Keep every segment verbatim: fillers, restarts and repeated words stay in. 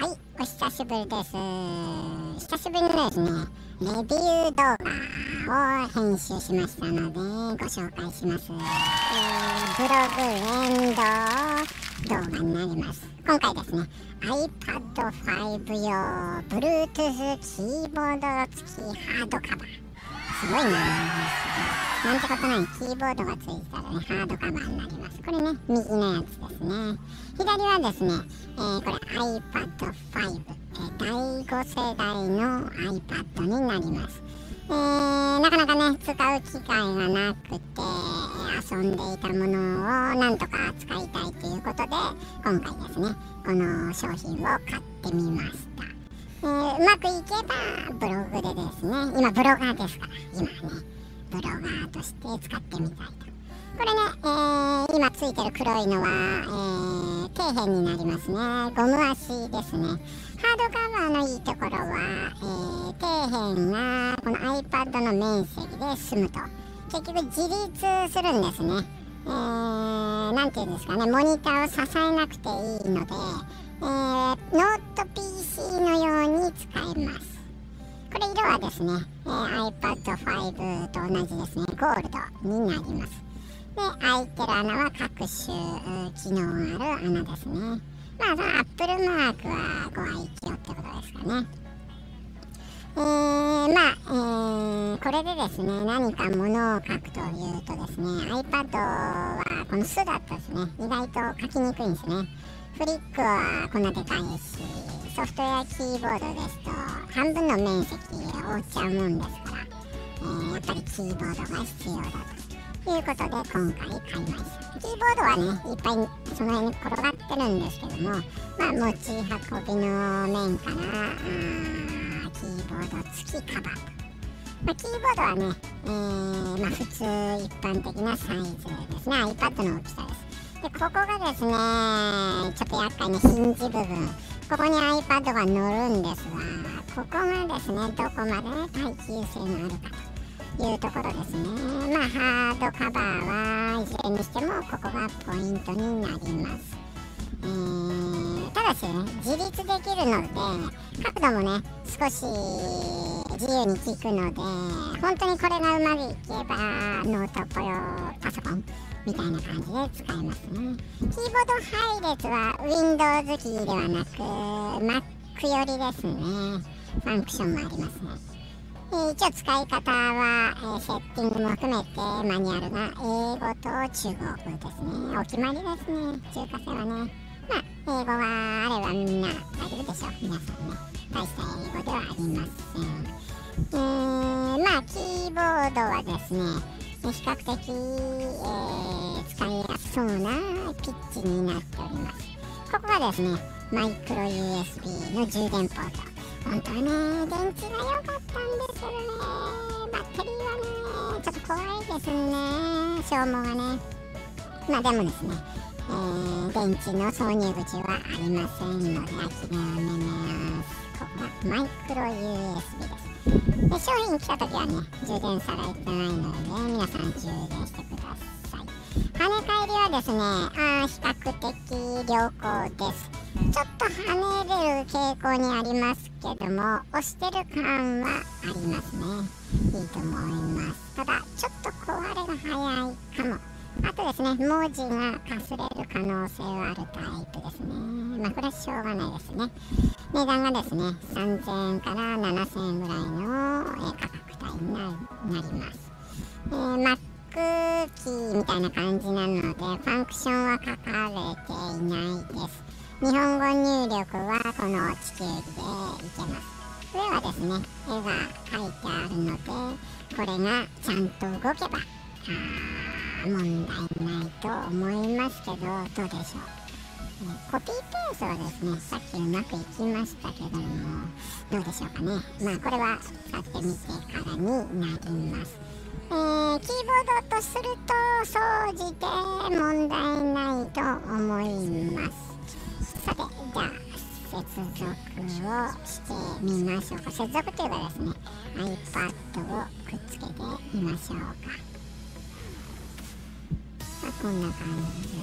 はい、お久しぶりです。久しぶりにですね、レビュー動画を編集しましたので、ご紹介します。えー、ブログ連動動画になります。今回ですね、アイパッドファイブ 用 Bluetooth キーボード付きハードカバー。すごいなぁ。なんてことない、キーボードがついたらね、ハードカバーになります。これね、右のやつですね。左はですね、えー、これ アイパッドファイブ、えー、だいご世代の iPad になります、えー、なかなかね使う機会がなくて遊んでいたものをなんとか使いたいということで今回ですねこの商品を買ってみました、えー、うまくいけばブログでですね今ブロガーですから今ねブロガーとして使ってみたいとこれね、えー、今ついてる黒いのは、えー底辺になりますね。ゴム足ですね。ハードカバーのいいところは、えー、底辺がこの iPad の面積で済むと結局自立するんですね。えー、なんていうんですかね、モニターを支えなくていいので、えー、ノート ピーシー のように使えます。これ色はですね、えー、アイパッドファイブ と同じですね、ゴールドになります。で、開いてる穴は各種機能がある穴ですね。まあ、そのアップルマークはご愛嬌ってことですかね。えー、まあ、えー、これでですね、何か物を書くというとですね、iPad はこの巣だったですね、意外と書きにくいんですね。フリックはこんなでかいし、ソフトウェアキーボードですと、半分の面積を覆っちゃうもんですから、えー、やっぱりキーボードが必要だと。ということで今回買いました。キーボードはね、いっぱいその辺に転がってるんですけども、まあ、持ち運びの面から、キーボード付きカバー。まあ、キーボードはね、えーまあ、普通一般的なサイズですね。iPad の大きさです。で、ここがですね、ちょっと厄介なヒンジ部分。ここに iPad が乗るんですが、ここがですね、どこまで耐久性があるかと。いうところですね。まあハードカバーはいずれにしてもここがポイントになります。えー、ただしね自立できるので角度もね少し自由に効くので本当にこれがうまくいけばノートパソコンみたいな感じで使えますね。キーボード配列は ウィンドウズ キーではなく マック 寄りですね。ファンクションもありますね。一応使い方は、えー、セッティングも含めてマニュアルが英語と中国語ですね。お決まりですね。中華製はね。まあ、英語はあればみんなやれるでしょう。皆さんね。大した英語ではありません。えー、まあ、キーボードはですね、比較的、えー、使いやすそうなピッチになっております。ここがですね、マイクロ ユーエスビー の充電ポート。本当はね、電池が良かったんですけどね、バッテリーはね、ちょっと怖いですね、消耗がね。まあでもですね、えー、電池の挿入口はありませんので、諦めます。ここがマイクロ ユーエスビー です。で、商品来た時はね、充電されてないので、ね、皆さん充電してください。跳ね返りはですね、あ比較的良好です。ちょっと跳ねれる傾向にありますけども、押してる感はありますね。いいと思います。ただ、ちょっと壊れが早いかも。あとですね、文字がかすれる可能性はあるタイプですね。まあ、これはしょうがないですね。値段がですね、さんぜんえんからななせんえんぐらいの価格帯になります。えーま空気みたいな感じなのでファンクションは書かれていないです。日本語入力はこの地球儀でいけます。上はですね、絵が描いてあるのでこれがちゃんと動けば問題ないと思いますけどどうでしょう。コピーペーストはですね、さっきうまくいきましたけども、どうでしょうかね。まあ、これは使ってみてからになります。えー、キーボードとすると、総じて問題ないと思います。さて、じゃあ、接続をしてみましょうか。接続といえばですね、iPad をくっつけてみましょうか。まあ、こんな感じですね。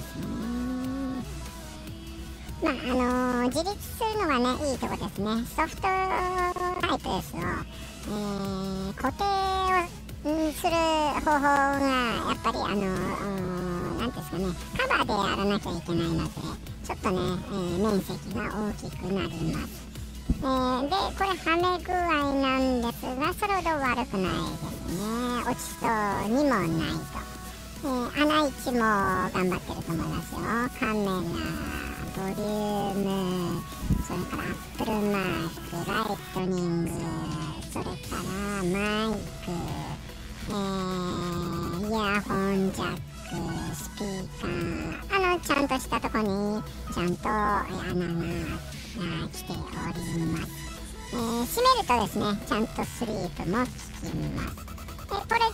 まああのー、自立するのはねいいとこですね。ソフトタイプですの、えー、固定をする方法がやっぱりあのー、なんていうんですかね、カバーでやらなきゃいけないのでちょっとね、えー、面積が大きくなります。えー、でこれはめ具合なんですがそれほど悪くないですね。落ちそうにもないと。えー、穴位置も頑張ってると思いますよ。カメラ、ボリューム、それからアップルマーク、ライトニング、それからマイク、えー、イヤホンジャック、スピーカー、あのちゃんとしたとこにちゃんと穴が来ております。えー、閉めるとですねちゃんとスリープも効きます。でこれで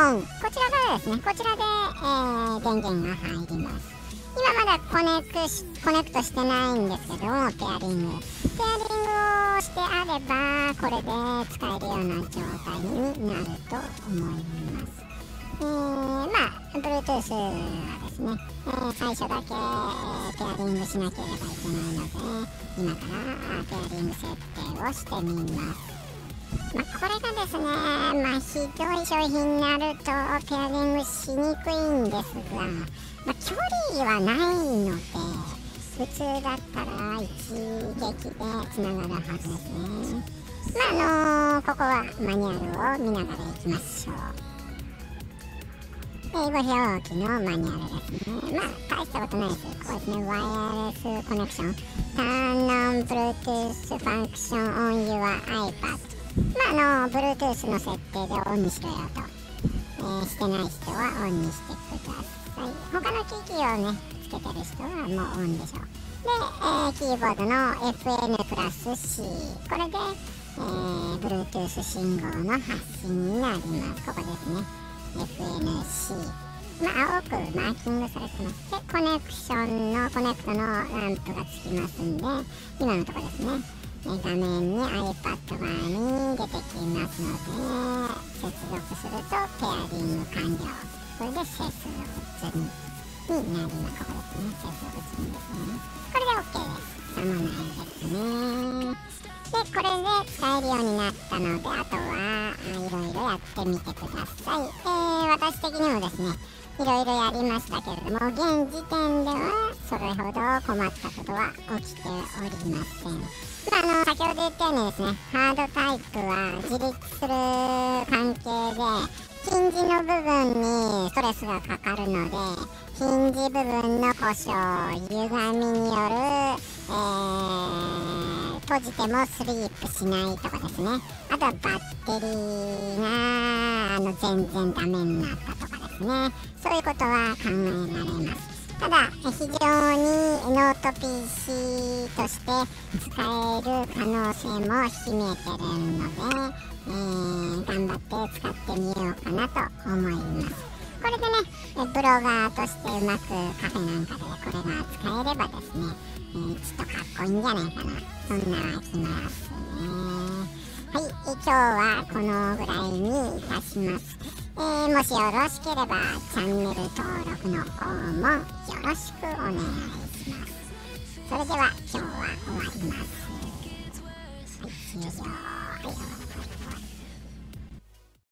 オン、こちらからですねこちらで、えー、電源が入ります。今まだコネクしコネクトしてないんですけどもペアリングペアリングをしてあればこれで使えるような状態になると思います。えー、まあ Bluetooth はですね、えー、最初だけペアリングしなければいけないので今からペアリング設定をしてみます。まあ、これがですね、まあ、ひどい商品になるとペアリングしにくいんですが、まあ、距離はないので普通だったら一撃でつながるはずですね。まああのー、ここはマニュアルを見ながらいきましょう。英語表記のマニュアルですね。まあ大したことないです。こうですね、ワイヤレスコネクション、Turn on Bluetooth function on your iPad。 まああの Bluetooth の設定でオンにしろよと、えー、してない人はオンにしてください。他の機器をねつけてる人はもうオンでしょう。で、えー、キーボードの エフエヌ プラス C、 これで、えー、Bluetooth 信号の発信になります。ここですね、エフエヌシー、 まあ、青くマーキングされてます。でコネクションのコネクトのランプがつきますんで今のところですね画面に iPad 側に出てきますので接続するとペアリング完了。これで接続済みになります。ここですね、接続済みですね。これで OK です。さもないですね。でこれで使えるようになったのであとはいろいろやってみてください。えー、私的にもですねいろいろやりましたけれども現時点ではそれほど困ったことは起きておりません。まあ、あの先ほど言ったようにですねハードタイプは自立する関係でヒンジの部分にストレスがかかるのでヒンジ部分の故障歪みによる、えー閉じてもスリープしないとかですね、あとはバッテリーがあの全然ダメになったとかですね、そういうことは考えられます。ただ非常にノート ピーシー として使える可能性も秘めてるので、えー、頑張って使ってみようかなと思います。これでねブロガーとしてうまくカフェなんかでこれが使えればですね、えー、ちょっとかっこいいんじゃないかな、そんな気がするね。はい、今日はこのぐらいにいたします。えー、もしよろしければチャンネル登録の方もよろしくお願いします。それでは今日は終わります。はい、終了。はい。